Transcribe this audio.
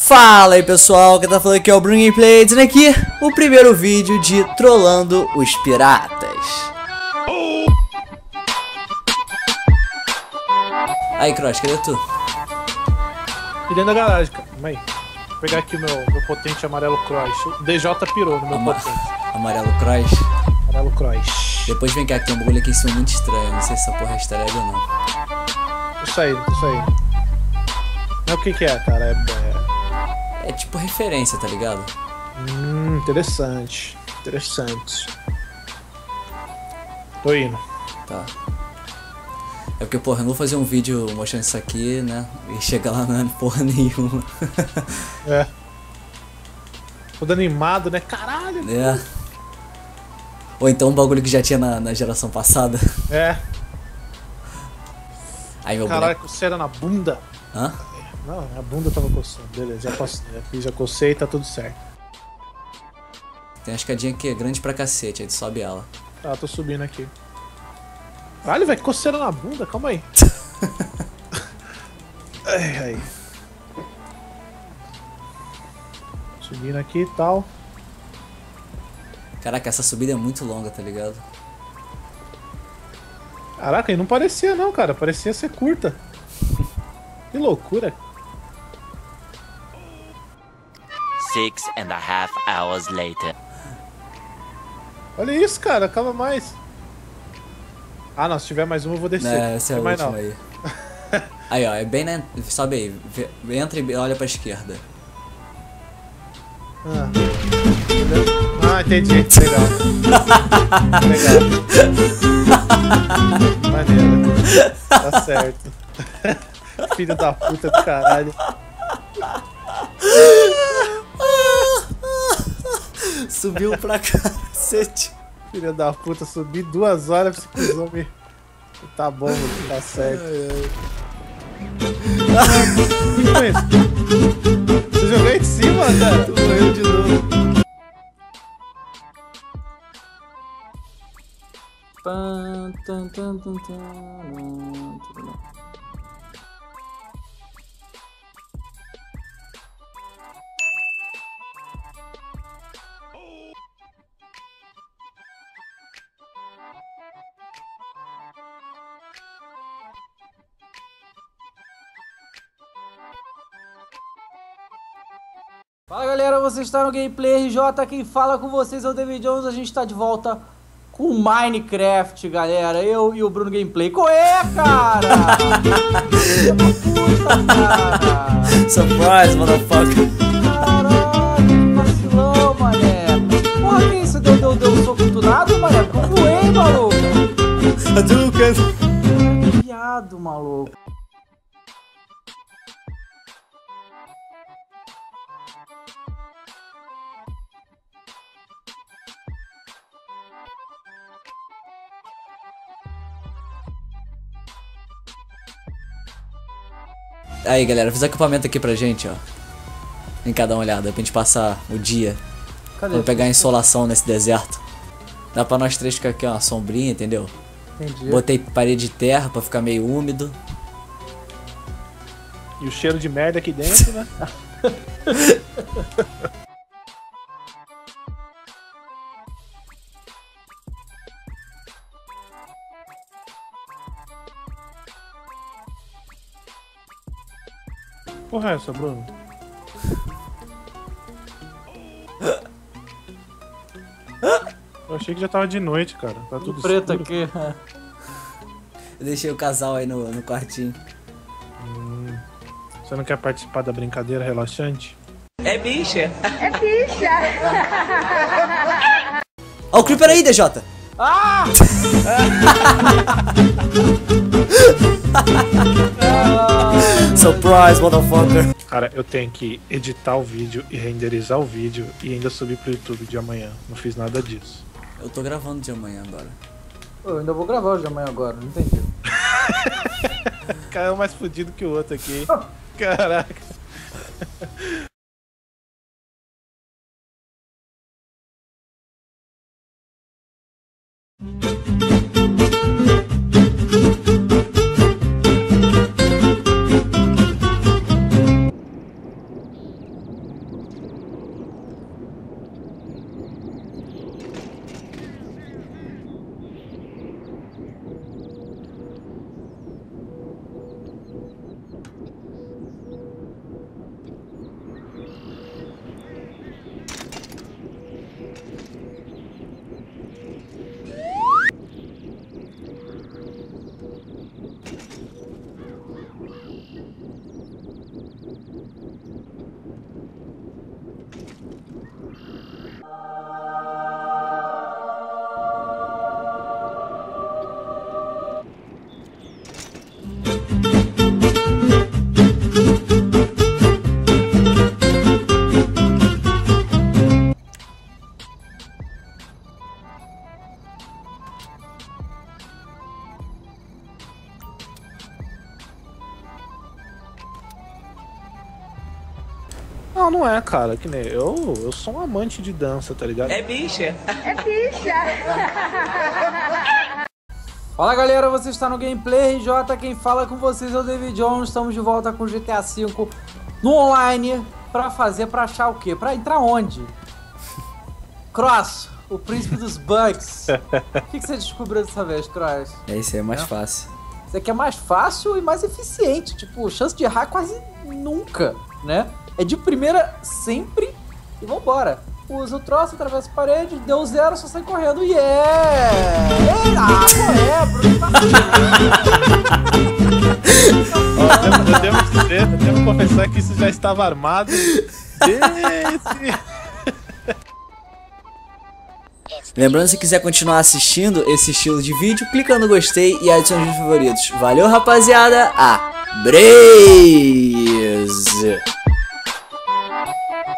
Fala aí pessoal, quem tá falando aqui é o Bruno Gameplay, dizendo aqui o primeiro vídeo de Trollando os Piratas. Aí Cross, cadê tu? Ele dentro da garagem, cara, calma aí. Vou pegar aqui o meu potente amarelo Cross. O DJ pirou no meu potente. Amarelo Cross? Amarelo Cross. Depois vem cá, que tem um bagulho aqui em cima muito estranho, não sei se essa porra é estranha ou não. Isso aí. Não, o que que é, cara? É tipo referência, tá ligado? Interessante. Tô indo. Tá. É porque, porra, eu não vou fazer um vídeo mostrando isso aqui, né? E chegar lá não é porra nenhuma. É. Todo animado, né? Caralho! É. Pô. Ou então um bagulho que já tinha na geração passada. É. Aí meu caralho, boneco... coceira na bunda. Hã? Não, a bunda tava coçando, beleza, já cocei e tá tudo certo. Tem uma escadinha que é grande pra cacete, aí tu sobe ela. Tá, tô subindo aqui. Caralho, velho, coceira na bunda, calma aí. Ai. Subindo aqui e tal. Caraca, essa subida é muito longa, tá ligado? Caraca, e não parecia não, cara, parecia ser curta. Que loucura. 6.5 hours later. Olha isso, cara, acaba mais. Ah, não, se tiver mais uma eu vou descer. Não, essa é a última aí. Aí, ó, é bem na... Sobe aí, entra e olha pra esquerda. Ah, entendi, legal. Maneiro, tá certo. Filho da puta do caralho. Subiu pra cacete. Filho da puta, subi 2 horas pra você precisar me... Tá bom, mano, tá certo. O que foi isso? Você jogou em cima, cara? Tu morreu de novo. Fala galera, vocês estão no Gameplay RJ, quem fala com vocês é o David Jones, a gente tá de volta com Minecraft, galera, eu e o Bruno Gameplay. Coê, cara! Puta, cara! Surprise, motherfucker! Caralho, vacilão, mané! Porra, que isso? Deu um soco do nada, mané? Coê, maluco! Hadouken! Viado, maluco! Aí galera, fiz acampamento aqui pra gente, ó. Vem cá dar uma olhada, pra gente passar o dia. Cadê? Vamos pegar a insolação nesse deserto. Dá pra nós três ficar aqui, ó, sombrinha, entendeu? Entendi. Botei parede de terra pra ficar meio úmido. E o cheiro de merda aqui dentro, né? Porra, é essa, Bruno? Eu achei que já tava de noite, cara. Tá tudo preto escuro. Aqui. Eu deixei o casal aí no quartinho. Você não quer participar da brincadeira relaxante? É bicha. É bicha. Ó o Creeper aí, DJ. Ah! Surprise, motherfucker! Cara, eu tenho que editar o vídeo e renderizar o vídeo e ainda subir pro YouTube de amanhã. Não fiz nada disso. Eu tô gravando de amanhã agora. Pô, eu ainda vou gravar o de amanhã agora, não entendi. O cara é mais fudido que o outro aqui. Caraca. Não, não é, cara. Que nem eu sou um amante de dança, tá ligado? É bicha. É bicha. Fala, galera. Você está no Gameplay RJ. Quem fala com vocês é o David Jones. Estamos de volta com GTA V no online. Pra fazer, pra achar o quê? Pra entrar onde? Cross, o príncipe dos bugs. O que você descobriu dessa vez, Cross? É, isso aí é mais fácil. Isso aqui é mais fácil e mais eficiente. Tipo, chance de errar quase nunca, né? É de primeira sempre e vambora. Usa o troço, atravessa a parede, deu zero, só sai correndo. Yeah! Ei, ah, Bruno tá... eu devo confessar que isso já estava armado. Lembrando, se quiser continuar assistindo esse estilo de vídeo, clica no gostei e adicione os favoritos. Valeu, rapaziada! AbreizzZ!